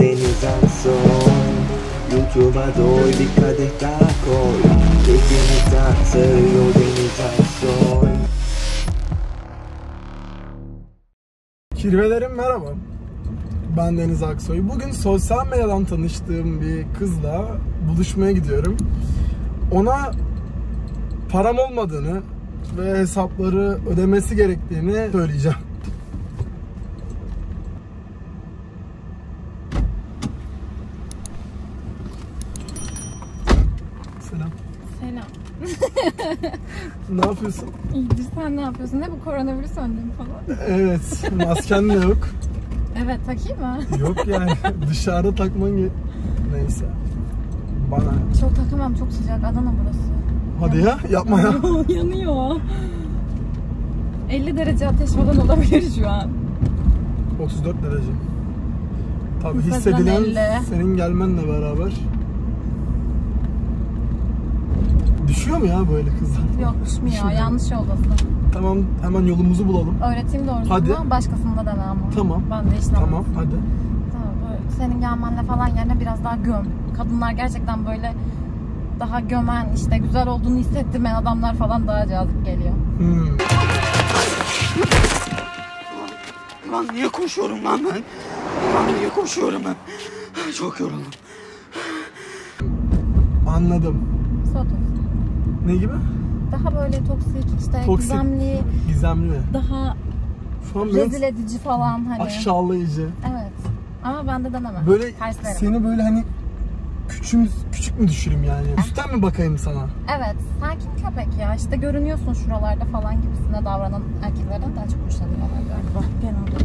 Deniz Aksoy, YouTube'a doy bir kadeh daha koy. Deniz Aksoy, Deniz Aksoy. Kirvelerim merhaba, ben Deniz Aksoy. Bugün sosyal medyadan tanıştığım bir kızla buluşmaya gidiyorum. Ona param olmadığını ve hesapları ödemesi gerektiğini söyleyeceğim. Selam. Selam. Ne yapıyorsun? İyidir, sen ne yapıyorsun? Ne bu, koronavirüs önlemi falan? Evet, masken de yok. Evet, takayım mı? Yok yani, dışarıda takman gibi. Neyse. Bana. Çok takamam, çok sıcak. Adana burası. Hadi ya, yapma ya. Yanıyor. 50 derece ateş falan olabilir şu an. 34 derece. Tabii hissedilen senin gelmenle beraber. Düşüyor mu ya böyle kızlar? Yok, düşmüyor. Yanlış yoldasın. Tamam, hemen yolumuzu bulalım. Öğreteyim doğrusunu. Hadi. Başkasında deme ama. Tamam. Ben de işte. Tamam, hadi. Tamam, böyle senin gelmenle falan yerine biraz daha göm. Kadınlar gerçekten böyle daha gömen, işte güzel olduğunu hissettirmeyen adamlar falan daha cazip geliyor. Lan niye koşuyorum lan ben? Lan niye koşuyorum ben? Çok yoruldum. Anladım. Soğutum. Ne gibi? Daha böyle toksik, işte toksik, gizemli. Daha rezil edici falan hani. Aşağılayıcı. Evet. Ama ben de denemem. Böyle terslerim. Seni böyle hani küçük mü düşüreyim yani? Üstten mi bakayım sana? Evet. Sakin köpek ya. İşte görünüyorsun şuralarda falan gibisine davranan erkeklerden daha çok hoşlanıyorlar galiba. Genelde.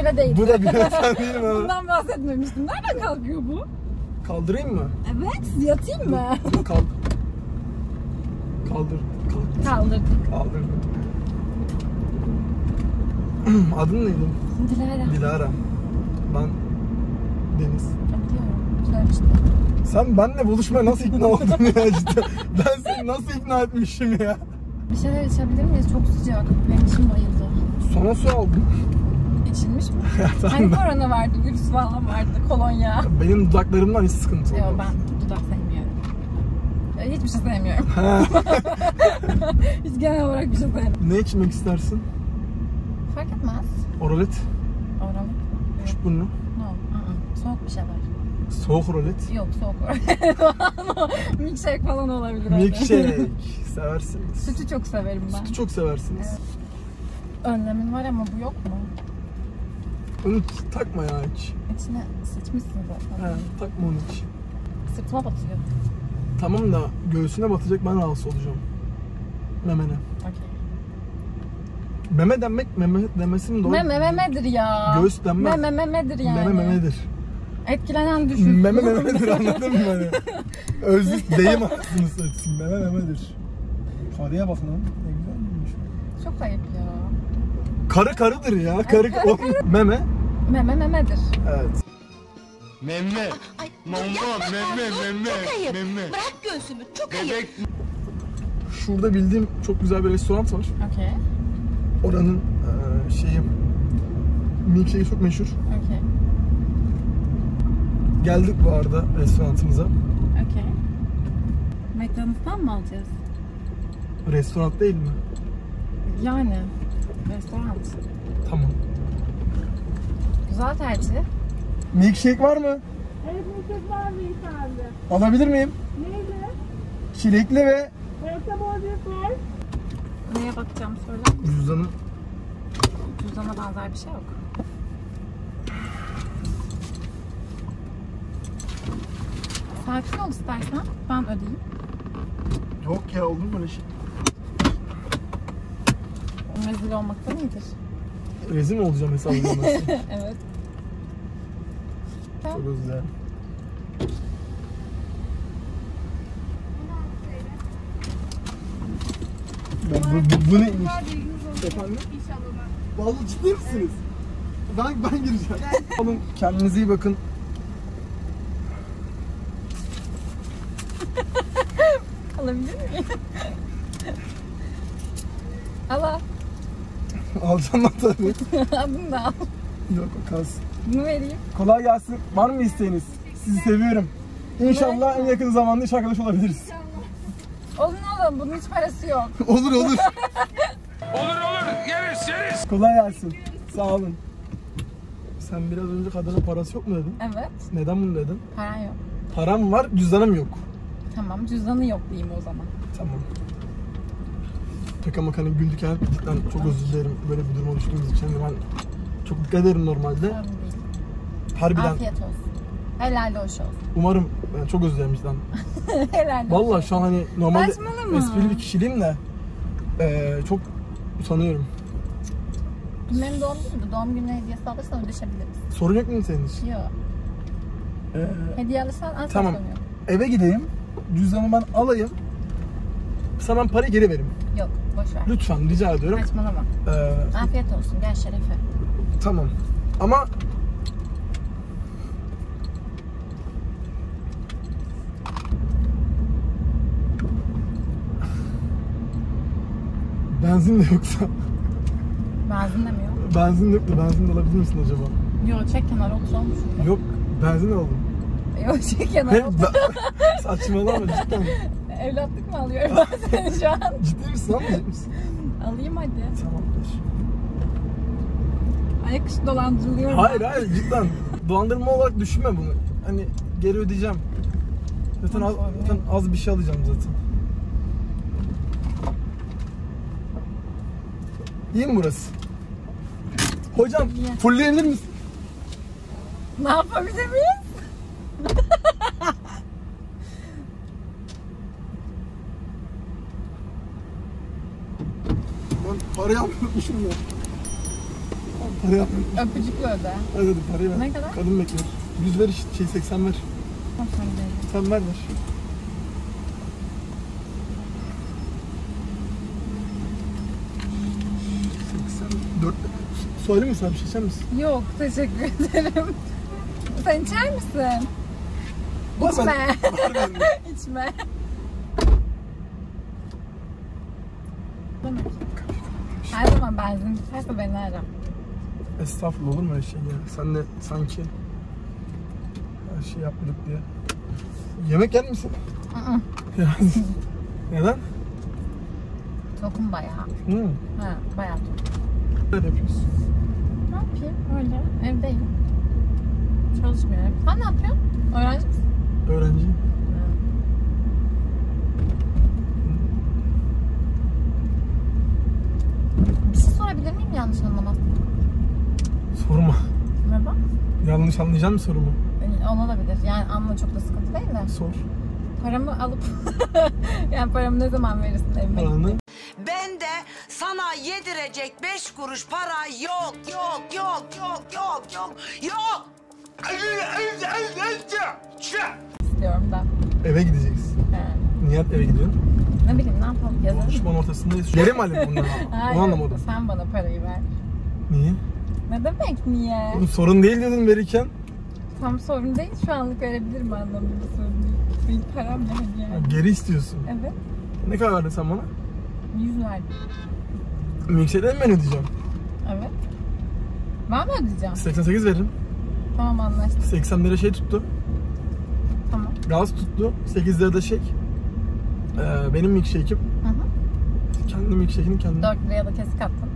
Öyle değil. Bu da bir efendiyim ama. Bundan bahsetmemiştim. Nereden kalkıyor bu? Kaldırayım mı? Evet. Yatayım mı? Dur, Kaldırdık. Adın neydi? Dilara. Dilara. Ben Deniz. Sen benimle buluşmaya nasıl ikna oldun ya cidden? Ben seni nasıl ikna etmişim ya? Bir şeyler içebilir miyiz? Çok sıcak. Benim içim bayıldı. Sonra su aldım. İçilmiş mi? Hani korona vardı, virüs falan vardı, kolonya. Benim dudaklarımdan hiç sıkıntı yok. Yok, ben dudak sevmiyorum. Hiçbir şey sevmiyorum. Hiç genel olarak bir şey sevmiyorum. Ne içmek istersin? Fark etmez. Oralet. Küçük burnu. No. Soğuk bir şeyler. Soğuk oralet. Yok, soğuk oralet. Milkshake falan olabilir. Milkshake. Seversiniz. Sütü çok severim ben. Sütü çok seversiniz. Evet. Önlemin var ama bu yok mu? Onu takma ya hiç. İçine seçmişsin zaten. He, takma onu hiç. Sırtıma batıyor. Tamam da göğsüne batacak, ben rahatsız olacağım. Memene. Okey. Meme demek, demesi mi doğru? Mememedir ya. Göğüs denmez. Mememedir yani. Mememedir. Etkilenen düşün. Mememedir, anladın mı beni? Özlük deyim aklını seçsin. Mememedir. Karıya bakın lan. Ne güzel miymiş? Çok ayıp ya. Karı karıdır ya. Evet, karı. Meme. Mememedir. Evet. Meme. Meme. Bırak göğsümü. Çok ayıp. Şurada bildiğim çok güzel bir restoran var. Okey. Oranın milkshake'i çok meşhur. Okay. Geldik bu arada restoranımıza. Okay. McDonald's'tan mı alacağız? Restoran değil mi? Yani restoran. Tamam. Güzel tercih. Milkshake var mı? Evet, milkshake var mı abi? Alabilir miyim? Neydi? Çilekli ve... Neye bakacağım, söyler misin? Cüzdanı. Cüzdana benzer bir şey yok. Sakin ol istersen, ben ödeyeyim. Yok ya, olur mu öyle şey? Rezil olmaktan iyidir. Rezil mi olacağım hesabımdan? Evet. Çok güzel. Bu neymiş? Efendim? Vallahi ciddi misiniz? Evet. Ben gireceğim. Oğlum, kendinize iyi bakın. Alabilir miyim? Allah. Alacağım ben tabii. Bunu da al. Yok o kalsın. Bunu vereyim. Kolay gelsin. Var mı isteğiniz? Sizi seviyorum. İnşallah en yakın zamanda iş arkadaşı olabiliriz. Olur oğlum, bunun hiç parası yok. Olur olur. olur yeriz. Kolay gelsin. Sağ olun. Sen biraz önce kadına parası yok mu dedin? Evet. Neden bunu dedin? Paran yok. Param var, cüzdanım yok. Tamam, cüzdanı yok diyeyim o zaman. Tamam. Peki ama hani güldük her gittikten çok özür dilerim böyle bir durum oluştuğumuz için. Ben çok dikkat ederim normalde. Harbiden. Afiyet olsun. Helal hoş olsun. Umarım, yani çok özür dilerim cidden. Helal hoş olsun. Valla şu an hani normalde esprili bir kişiliğim de çok utanıyorum. Benim doğum günümdü. Doğum gününe hediyesi alırsan ödeşebiliriz. Sorun yok mu senin için? Yok. Hediye alırsan az tamam. Soruyor. Eve gideyim, cüzdanımı ben alayım, sana ben parayı geri vereyim. Yok, boş ver. Lütfen, rica ediyorum. Saçmalama. Afiyet olsun, gel şerefe. Tamam. Ama... Benzin de yoksa... Benzin de mi yok? Benzin de yoktu, benzin de alabilir misin acaba? Yok, çek kenara olmuş olmuş. Yok, benzin aldım. Yok, çek kenara olmuş. Saçmalama cidden. Evlatlık mı alıyorum ben seni şu an? Ciddi misin, almayacak mısın? Alayım hadi. Tamamdır. Ayak dışı dolandırılıyorum. Hayır ben. Hayır cidden. Dolandırma olarak düşünme bunu. Hani geri ödeyeceğim. Zaten az bir şey alacağım zaten. İyi mi burası? Hocam fulleyebilir misin? Ne yapabilir miyiz? Ben parayı unutmuşum ya. Parayı unutmuşum. Öpücükle öde. Ödedim parayı ben. Ne kadar? Kadın bekliyor. 100 ver işte, 80 ver. Tamam sen ver. Söyle mi sana bir şey içer misin? Yok teşekkür ederim. Sen içer misin? İçme. İçme. Her zaman benzin biterse beni aram. Estağfurullah olur mu öyle şey ya? Sen de sanki her şey yapmadık diye. Yemek yer misin? Neden? Tokum bayağı. Ha, bayağı tokum. Ne yapıyorsun? Ne yapayım? Öyle. Evdeyim. Çalışmıyorum. Sen ne yapıyorsun? Öğrenci misin? Öğrenciyim. Bir şey sorabilir miyim yanlış anlamazsın? Sorma. Merhaba. Yanlış anlayacak mısın sorumu? Ona da bilir. Yani anla çok da sıkıntı değil de. Sor. Paramı alıp yani paramı ne zaman verirsin evime? Paranı. Sana yedirecek 5 kuruş para yok, yok. İstiyorum da. Eve gideceksin. He. Niye eve gidiyorsun? Ne bileyim, ne yapalım yazalım. Düşman ortasındayız. Yerim alayım bundan. Hayır, onu anlamadım. Sen bana parayı ver. Niye? Ne demek niye? Oğlum, sorun değil dedim verirken. Tam sorun değil, şu anlık verebilirim anlamında sorun değil. Benim param ne yani. Geri istiyorsun. Evet. Ne kadar verdin sen bana? 100 verdim. Mikserden ben ödeyeceğim. Evet. Ben mi ödeyeceğim? 88 veririm. Tamam anlaştık. 80 lira şey tuttu. Tamam. Gaz tuttu. 8 lira da şek. Benim milkshake'im. Kendi milkshake'ini kendim. 4 liraya da kesik attın.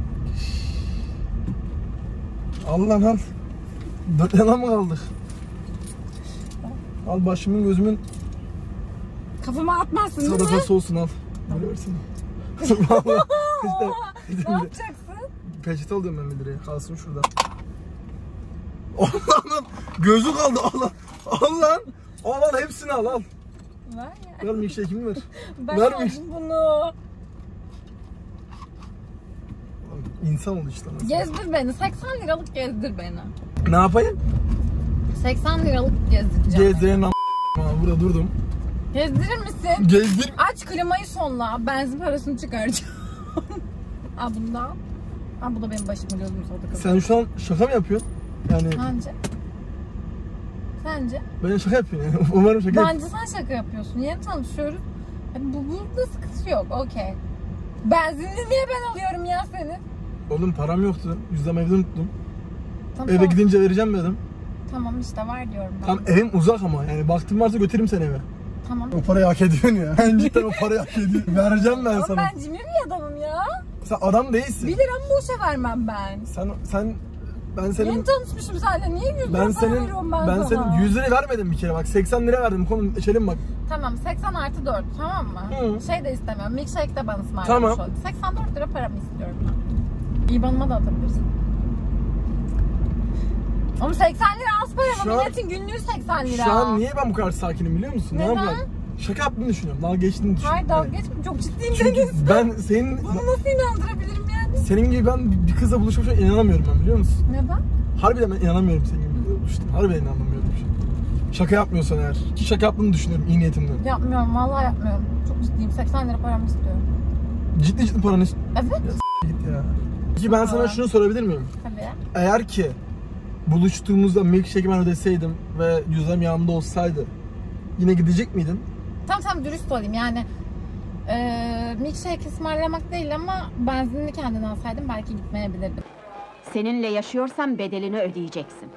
Allah lan. 4 lira mı kaldık? Al başımın gözümün. Kafama atmazsın değil mi? Sarapası olsun al. Görürsün. Valla. İşte, ne yapacaksın? Peçete alıyorum ben müdüreye. Kalsın şurada. Allah'ım gözü kaldı. Al lan hepsini al. Ver ya. Ver milkshake'imi ver. Ben ver aldım bunu. İnsan ol işte. Mesela. Gezdir beni. 80 liralık gezdir beni. Ne yapayım? 80 liralık gezdireceğim. Gezdireyim lan. Burada durdum. Gezdirir misin? Gezdir. Aç klimayı sonla. Benzin parasını çıkaracağım. Aa bundan. Aa bu da benim başımı gözümü soktu. Sen şu an şaka mı yapıyorsun? Yani... Sence? Ben şaka yapıyorum yani. Umarım şaka yapıyorum. Bence sen şaka yapıyorsun. Yeni tanışıyoruz. Burada sıkıntı yok. Okey. Benzinini niye ben alıyorum ya senin? Oğlum param yoktu. Yüzden evde unuttum. Tamam, eve gidince vereceğim dedim. Tamam işte var diyorum ben. Tamam evim uzak ama yani baktım varsa götürürüm seni eve. Tamam. O parayı hak ediyorsun ya. Ben cidden o parayı hak ediyorum. Vereceğim ben ama sana. Ama ben cimri bir adamım ya. Sen adam değilsin. 1 liramı boşa vermem ben. Ben senin... Yeni tanışmışım seninle, niye 100 lira veriyorum ben sana? Ben senin 100 lira vermedim bir kere bak, 80 lira verdim, konu içelim bak. Tamam 80 artı 4, tamam mı? Hı. Şey de istemiyorum, milkshake de bana ısmarlamış tamam. Oldu. 84 lira paramı istiyorum ben. İBAN'ıma da atabilirsin. Oğlum 80 lira az paramı, milletin günlüğü 80 lira. Şu an niye ben bu kadar sakinim biliyor musun? Neden? Ne şaka yaptığını düşünüyorum, dalga geçtiğini düşünüyorum. Hayır dalga geçmiyorum, çok ciddiyim Deniz. Ben senin... Bunu nasıl inandırabilirim? Senin gibi ben bir kızla buluşmuşa inanamıyorum ben biliyor musun? Neden? Harbiden ben inanamıyorum senin gibi buluştum. Harbiden inanamıyorum. Şaka yapmıyorsan eğer. Ki şaka yaptığını düşünüyorum iyi niyetimden. Yapmıyorum vallahi yapmıyorum. Çok ciddiyim. 80 lira paramı istiyorum. Ciddi ciddi paranı istiyorum. Evet. Ya, git ya. Ki ben sana şunu sorabilir miyim? Tabii. Eğer ki buluştuğumuzda milkshake'i ben ödeseydim ve yüzüm yanımda olsaydı yine gidecek miydin? Tamam dürüst olayım yani. Milkshake ısmarlamak değil ama benzinini kendin alsaydım belki gitmeyebilirdim. Seninle yaşıyorsam bedelini ödeyeceksin.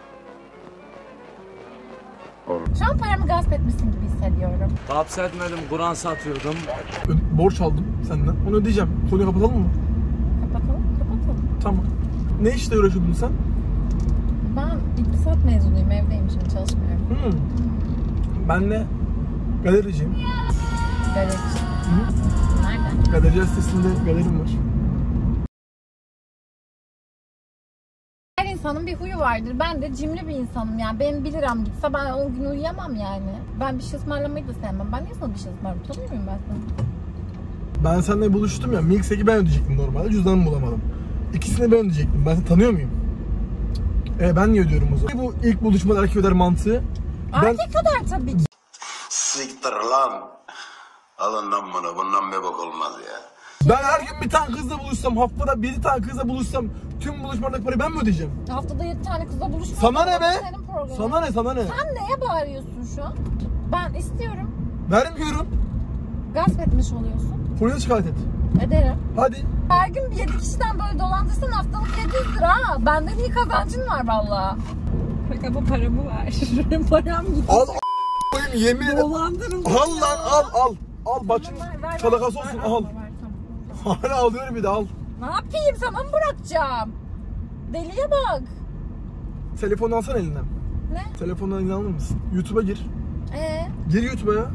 Şu an paramı gasp etmişsin gibi hissediyorum. Gasp etmedim, Kur'an satıyordum. Borç aldım senden, onu ödeyeceğim. Konuyu kapatalım mı? Kapatalım, kapatalım. Tamam. Ne işle uğraşıyordun sen? Ben iktisat mezunuyum, evdeyim şimdi, çalışmıyorum. Ben de galericiyim. Galerici. Nerede? Galerici sitesinde galerim var. Her insanın bir huyu vardır. Ben de cimri bir insanım yani. Benim 1 liram gitse ben 10 gün uyuyamam yani. Ben bir şey ısmarlamayı da sevmem. Ben niye sana bir şey ısmarlamayı tanıyor muyum ben sana? Ben seninle buluştum ya. Milkshake'i ben ödeyecektim normalde. Cüzdanımı bulamadım. İkisini ben ödeyecektim. Ben seni tanıyor muyum? Ben niye ödüyorum o zaman? Bu ilk buluşmada erkek öder mantığı. Erkek öder tabii ki. Siktir lan. Alın lan bunu, bundan bir bak olmaz ya. Ben her gün bir tane kızla buluşsam, haftada 1 tane kızla buluşsam tüm buluşmalardaki parayı ben mi ödeyeceğim? Haftada 7 tane kızla buluşmak. Sana ne be? Sana ne, sana ne? Sen neye bağırıyorsun şu an? Ben istiyorum. Vermiyorum. Gasp etmiş oluyorsun. Polise şikayet et. Ederim. Hadi. Her gün 7 kişiden böyle dolandırsan haftalık 700 lira ha. Benden iyi kazancın var valla. Bak ama paramı ver. Param gitti. Al a**ayım yemin ederim. Dolandırın. Al lan al al. Al bacım, çalakası olsun, al. Hala alıyorum bir de, al. Ne yapayım, sana mı bırakacağım? Deliye bak. Telefonu alsana elinden. Ne? Telefondan elini alır mısın? YouTube'a gir. Gir YouTube'a ya.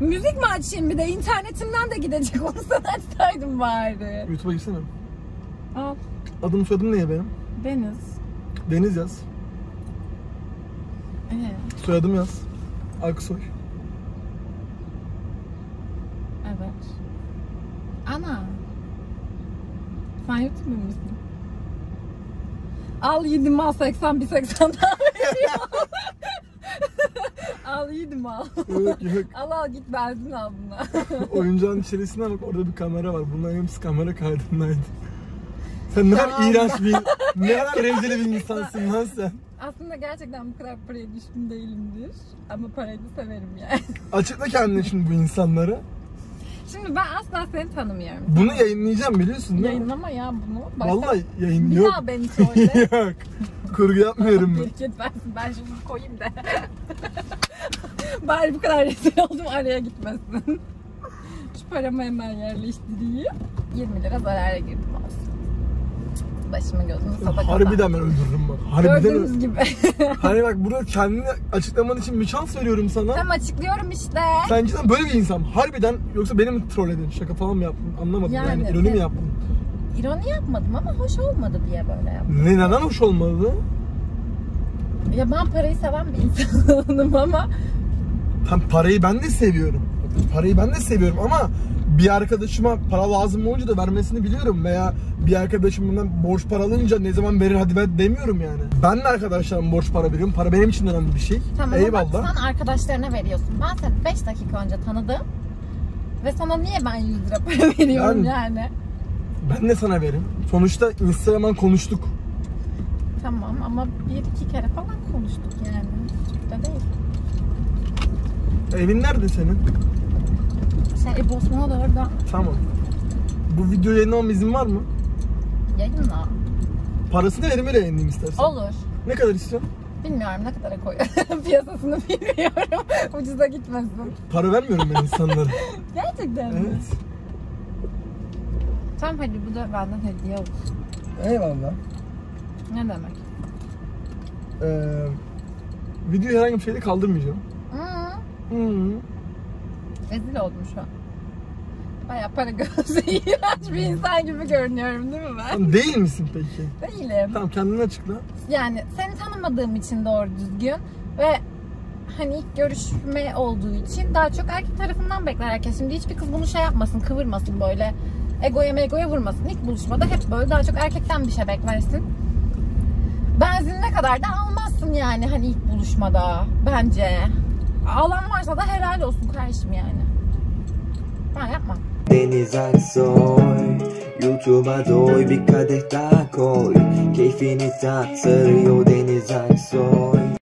Müzik mi açayım bir de, internetimden de gidecek, onu sana açsaydım bari. YouTube'a girsene. Al. Adım soyadım ne ya benim? Deniz. Deniz yaz. Soyadım yaz. Aksoy. Ana. Sen YouTuber musun? Al yedim al 81.80 daha veriyor. Al yedim al. Yok yok. Al al git benzin al buna. Oyuncağın içerisine bak, orada bir kamera var. Bunların hepsi kamera kaydındaydı. Sen ne kadar iğrenç bir, ne kadar rezil bir insansın lan sen. Aslında gerçekten bu kadar paraya düşkün değilimdir. Ama parayı da severim yani. Açıkla kendine şimdi bu insanlara. Şimdi ben asla seni tanımıyorum. Bunu yayınlayacağım biliyorsun değil mi? Yayınlama ya bunu. Başka... Vallahi yayınlıyor. Bir daha beni söyle. Yok. Kurgu yapmıyorum ben. Git versin. Ben şimdi koyayım da. Bari bu kadar rezil oldum araya gitmesin. Şu paramı hemen yerleştireyim. 20 lira zarara girdim olsun. Başımı gözümü sadaka. Harbiden ben öldürürüm bak. Harbiden gördüğünüz gibi. Hani bak burada kendini açıklaman için bir şans veriyorum sana. Tam açıklıyorum işte. Sen cidden böyle bir insan. Harbiden yoksa beni mi troll edin? Şaka falan mı yaptın? Anlamadım yani ironi mi yaptın? İroni yapmadım ama hoş olmadı diye böyle yaptım. Neden hoş olmadı? Ya ben parayı seven bir insanım ama. Tam parayı ben de seviyorum. Parayı ben de seviyorum ama bir arkadaşıma para lazım olunca da vermesini biliyorum veya bir arkadaşım bundan borç para alınca ne zaman verir hadi ver demiyorum yani. Ben de arkadaşlarım borç para veriyorum. Para benim için önemli bir şey. Tamam, eyvallah. Sen arkadaşlarına veriyorsun. Ben seni 5 dakika önce tanıdım ve sana niye ben 100 lira para veriyorum yani? Ben de sana veririm. Sonuçta Instagram'dan konuştuk. Tamam ama 1-2 kere falan konuştuk yani. Çok da değil. Evin nerede senin? Bosna'da orada. Tamam. Bu video yayınlamam izin var mı? Yayınla. Parasını elime de yayınlayayım istersen. Olur. Ne kadar istiyorsun? Bilmiyorum, ne kadara koyuyorum. Piyasasını bilmiyorum. Ucuza gitmesin. Para vermiyorum ben insanlara. Gerçekten mi? Evet. Tamam, hadi bu da benden hediye olsun. Eyvallah. Ne demek? Videoyu herhangi bir şeyde kaldırmayacağım. Rezil oldum şu an. Bayağı para gözü iğrenç bir insan gibi görünüyorum değil mi ben? Değil misin peki? Değilim. Tamam, kendini açıkla. Yani seni tanımadığım için doğru düzgün ve hani ilk görüşme olduğu için daha çok erkek tarafından bekler herkes. Şimdi hiçbir kız bunu şey yapmasın, kıvırmasın böyle. Egoya megoya vurmasın. İlk buluşmada hep böyle daha çok erkekten bir şey beklersin. Benzinine kadar da almazsın yani hani ilk buluşmada bence. Alan varsa da helal olsun kardeşim yani. Ben yapmam. Deniz Aksoy, YouTube'a doy, bir kadeh daha koy. Keyfini tattırıyor Deniz Aksoy.